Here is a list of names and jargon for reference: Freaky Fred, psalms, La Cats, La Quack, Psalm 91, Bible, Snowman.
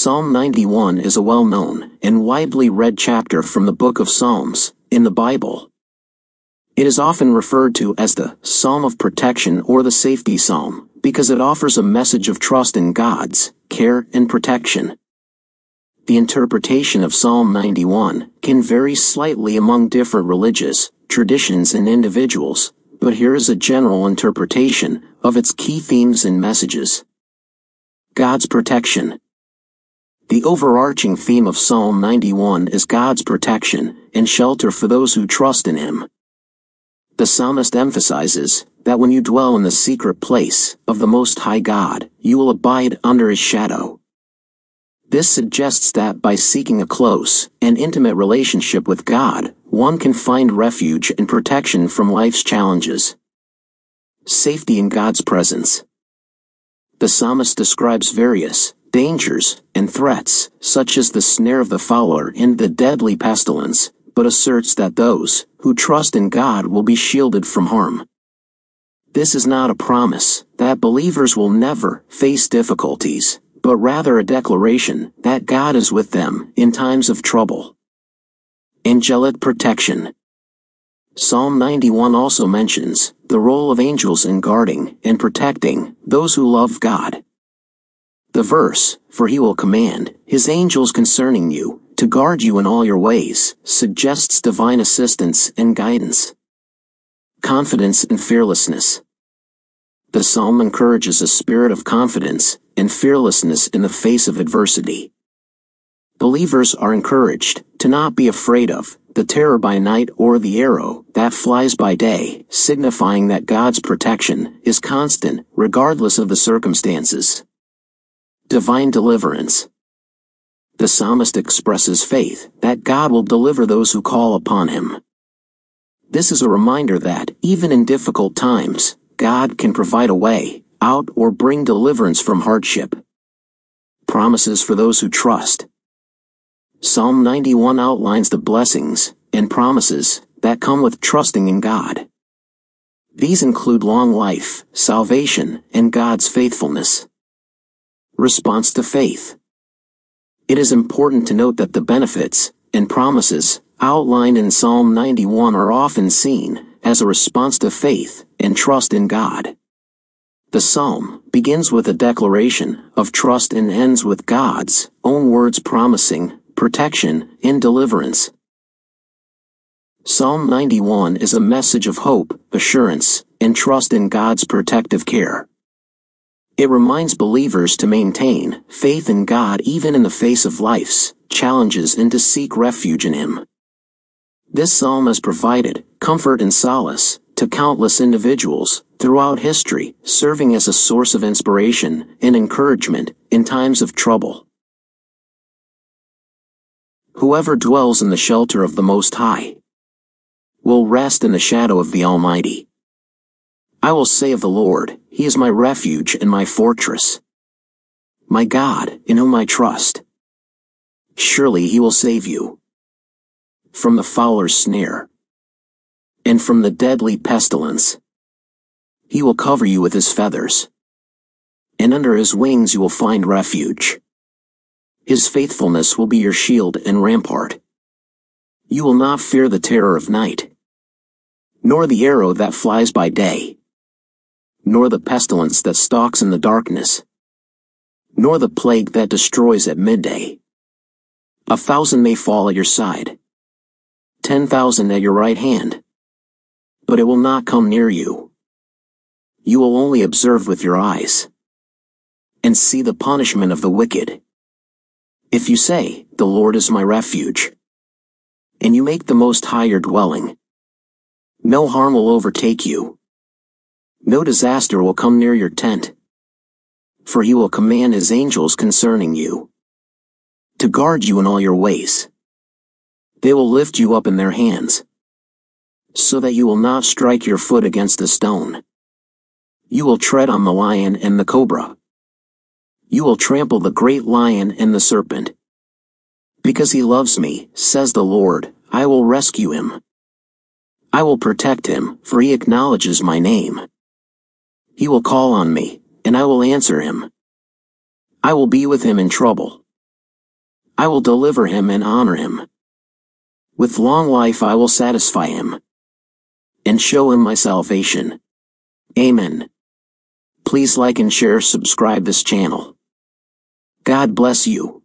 Psalm 91 is a well-known and widely read chapter from the book of Psalms in the Bible. It is often referred to as the Psalm of Protection or the Safety Psalm because it offers a message of trust in God's care and protection. The interpretation of Psalm 91 can vary slightly among different religions, traditions, and individuals, but here is a general interpretation of its key themes and messages. God's protection. The overarching theme of Psalm 91 is God's protection and shelter for those who trust in Him. The psalmist emphasizes that when you dwell in the secret place of the Most High God, you will abide under His shadow. This suggests that by seeking a close and intimate relationship with God, one can find refuge and protection from life's challenges. Safety in God's presence. The psalmist describes various dangers and threats, such as the snare of the fowler and the deadly pestilence, but asserts that those who trust in God will be shielded from harm. This is not a promise that believers will never face difficulties, but rather a declaration that God is with them in times of trouble. Angelic protection. Psalm 91 also mentions the role of angels in guarding and protecting those who love God. The verse, "For he will command his angels concerning you, to guard you in all your ways," suggests divine assistance and guidance. Confidence and fearlessness. The psalm encourages a spirit of confidence and fearlessness in the face of adversity. Believers are encouraged to not be afraid of the terror by night or the arrow that flies by day, signifying that God's protection is constant, regardless of the circumstances. Divine deliverance. The psalmist expresses faith that God will deliver those who call upon Him. This is a reminder that, even in difficult times, God can provide a way out or bring deliverance from hardship. Promises for those who trust. Psalm 91 outlines the blessings and promises that come with trusting in God. These include long life, salvation, and God's faithfulness. Response to faith. It is important to note that the benefits and promises outlined in Psalm 91 are often seen as a response to faith and trust in God. The psalm begins with a declaration of trust and ends with God's own words promising protection and deliverance. Psalm 91 is a message of hope, assurance, and trust in God's protective care. It reminds believers to maintain faith in God even in the face of life's challenges and to seek refuge in Him. This psalm has provided comfort and solace to countless individuals throughout history, serving as a source of inspiration and encouragement in times of trouble. Whoever dwells in the shelter of the Most High will rest in the shadow of the Almighty. I will say of the Lord, He is my refuge and my fortress, my God, in whom I trust. Surely He will save you from the fowler's snare and from the deadly pestilence. He will cover you with His feathers, and under His wings you will find refuge. His faithfulness will be your shield and rampart. You will not fear the terror of night, nor the arrow that flies by day, nor the pestilence that stalks in the darkness, nor the plague that destroys at midday. 1,000 may fall at your side, 10,000 at your right hand, but it will not come near you. You will only observe with your eyes and see the punishment of the wicked. If you say, "The Lord is my refuge," and you make the Most High your dwelling, no harm will overtake you. No disaster will come near your tent, for He will command His angels concerning you, to guard you in all your ways. They will lift you up in their hands, so that you will not strike your foot against a stone. You will tread on the lion and the cobra. You will trample the great lion and the serpent. Because he loves me, says the Lord, I will rescue him. I will protect him, for he acknowledges my name. He will call on me, and I will answer him. I will be with him in trouble. I will deliver him and honor him. With long life I will satisfy him and show him my salvation. Amen. Please like and share, subscribe this channel. God bless you.